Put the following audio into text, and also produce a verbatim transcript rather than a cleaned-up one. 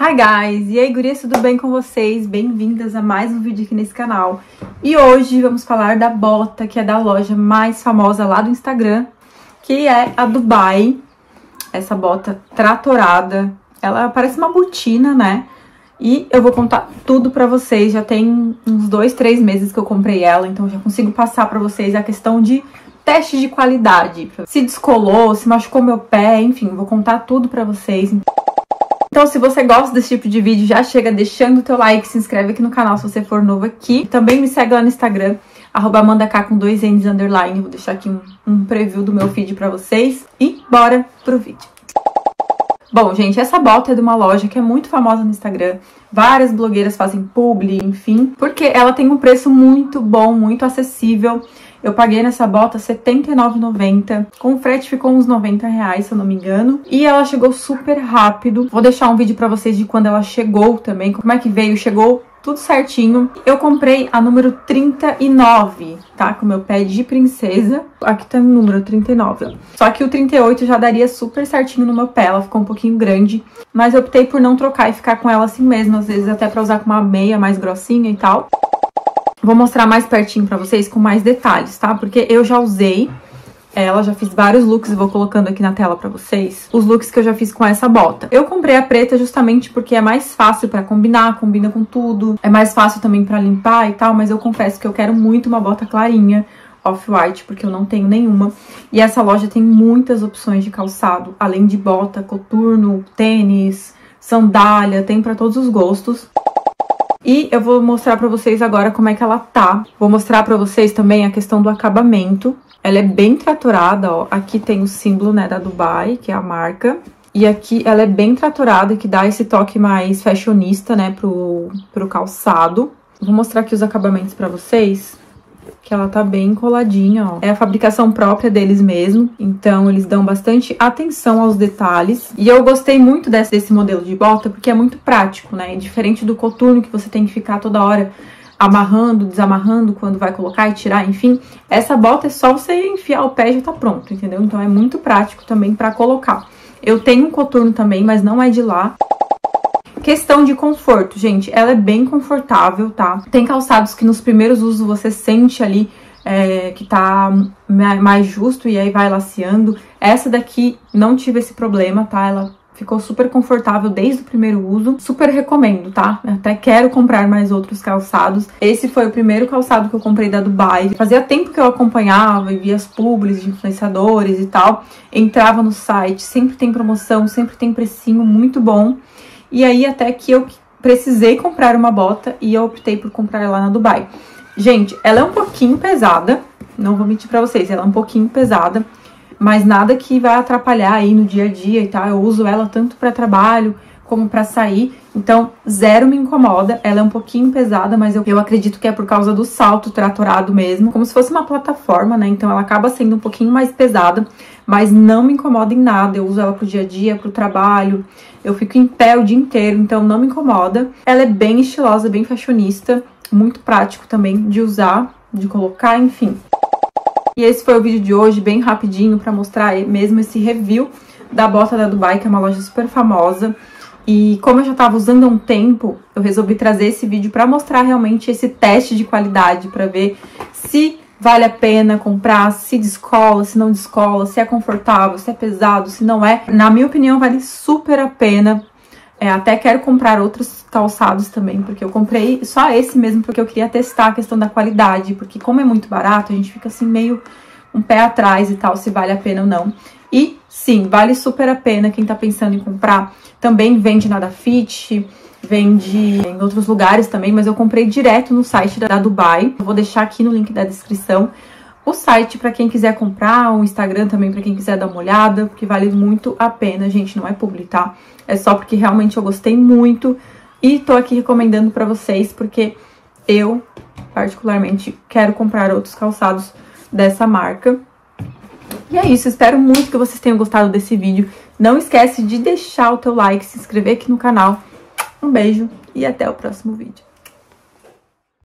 Hi guys! E aí, gurias, tudo bem com vocês? Bem-vindas a mais um vídeo aqui nesse canal. E hoje vamos falar da bota, que é da loja mais famosa lá do Instagram, que é a Dubuy. Essa bota tratorada, ela parece uma botina, né? E eu vou contar tudo pra vocês, já tem uns dois, três meses que eu comprei ela, então já consigo passar pra vocês a questão de teste de qualidade. Se descolou, se machucou meu pé, enfim, vou contar tudo pra vocês. Então, se você gosta desse tipo de vídeo, já chega deixando o teu like, se inscreve aqui no canal se você for novo aqui. Também me segue lá no Instagram, arroba amandak com dois N's underline. Vou deixar aqui um, um preview do meu feed pra vocês. E bora pro vídeo. Bom, gente, essa bota é de uma loja que é muito famosa no Instagram. Várias blogueiras fazem publi, enfim. Porque ela tem um preço muito bom, muito acessível. Eu paguei nessa bota setenta e nove reais e noventa centavos, com frete ficou uns noventa reais, se eu não me engano. E ela chegou super rápido. Vou deixar um vídeo pra vocês de quando ela chegou também, como é que veio, chegou tudo certinho. Eu comprei a número trinta e nove, tá? Com meu pé de princesa. Aqui tá o número trinta e nove. Só que o trinta e oito já daria super certinho no meu pé, ela ficou um pouquinho grande. Mas eu optei por não trocar e ficar com ela assim mesmo, às vezes até pra usar com uma meia mais grossinha e tal. Vou mostrar mais pertinho pra vocês com mais detalhes, tá? Porque eu já usei ela, já fiz vários looks e vou colocando aqui na tela pra vocês os looks que eu já fiz com essa bota. Eu comprei a preta justamente porque é mais fácil pra combinar, combina com tudo. É mais fácil também pra limpar e tal, mas eu confesso que eu quero muito uma bota clarinha, off-white, porque eu não tenho nenhuma. E essa loja tem muitas opções de calçado, além de bota, coturno, tênis, sandália, tem pra todos os gostos. E eu vou mostrar pra vocês agora como é que ela tá. Vou mostrar pra vocês também a questão do acabamento. Ela é bem tratorada, ó. Aqui tem o símbolo, né, da Dubuy, que é a marca. E aqui ela é bem tratorada, que dá esse toque mais fashionista, né, pro, pro calçado. Vou mostrar aqui os acabamentos pra vocês, que ela tá bem coladinha, ó. É a fabricação própria deles mesmo, então eles dão bastante atenção aos detalhes. E eu gostei muito desse, desse modelo de bota, porque é muito prático, né? Diferente do coturno, que você tem que ficar toda hora amarrando, desamarrando quando vai colocar e tirar, enfim. Essa bota é só você enfiar o pé e já tá pronto, entendeu? Então é muito prático também pra colocar. Eu tenho um coturno também, mas não é de lá. Questão de conforto, gente, ela é bem confortável, tá? Tem calçados que nos primeiros usos você sente ali é, que tá mais justo e aí vai laceando. Essa daqui não tive esse problema, tá? Ela ficou super confortável desde o primeiro uso. Super recomendo, tá? Até quero comprar mais outros calçados. Esse foi o primeiro calçado que eu comprei da Dubuy. Fazia tempo que eu acompanhava e via as publis de influenciadores e tal. Entrava no site, sempre tem promoção, sempre tem precinho muito bom. E aí até que eu precisei comprar uma bota e eu optei por comprar lá na Dubuy. Gente, ela é um pouquinho pesada, não vou mentir pra vocês, ela é um pouquinho pesada, mas nada que vai atrapalhar aí no dia a dia e tal. Eu uso ela tanto pra trabalho como pra sair, então zero me incomoda. Ela é um pouquinho pesada, mas eu, eu acredito que é por causa do salto tratorado mesmo, como se fosse uma plataforma, né? Então ela acaba sendo um pouquinho mais pesada, mas não me incomoda em nada. Eu uso ela pro dia a dia, pro trabalho, eu fico em pé o dia inteiro, então não me incomoda. Ela é bem estilosa, bem fashionista, muito prático também de usar, de colocar, enfim. E esse foi o vídeo de hoje, bem rapidinho, pra mostrar mesmo esse review da bota da Dubuy, que é uma loja super famosa. E como eu já tava usando há um tempo, eu resolvi trazer esse vídeo pra mostrar realmente esse teste de qualidade, pra ver se vale a pena comprar, se descola, se não descola, se é confortável, se é pesado, se não é. Na minha opinião, vale super a pena. É, até quero comprar outros calçados também, porque eu comprei só esse mesmo, porque eu queria testar a questão da qualidade, porque como é muito barato, a gente fica assim meio um pé atrás e tal, se vale a pena ou não. E sim, vale super a pena quem tá pensando em comprar. Também vende na Dafiti, vende em outros lugares também, mas eu comprei direto no site da Dubuy. Eu vou deixar aqui no link da descrição o site pra quem quiser comprar, o Instagram também pra quem quiser dar uma olhada, porque vale muito a pena, gente, não é publi, tá? É só porque realmente eu gostei muito e tô aqui recomendando pra vocês, porque eu, particularmente, quero comprar outros calçados dessa marca. E é isso, espero muito que vocês tenham gostado desse vídeo. Não esquece de deixar o teu like, se inscrever aqui no canal. Um beijo e até o próximo vídeo.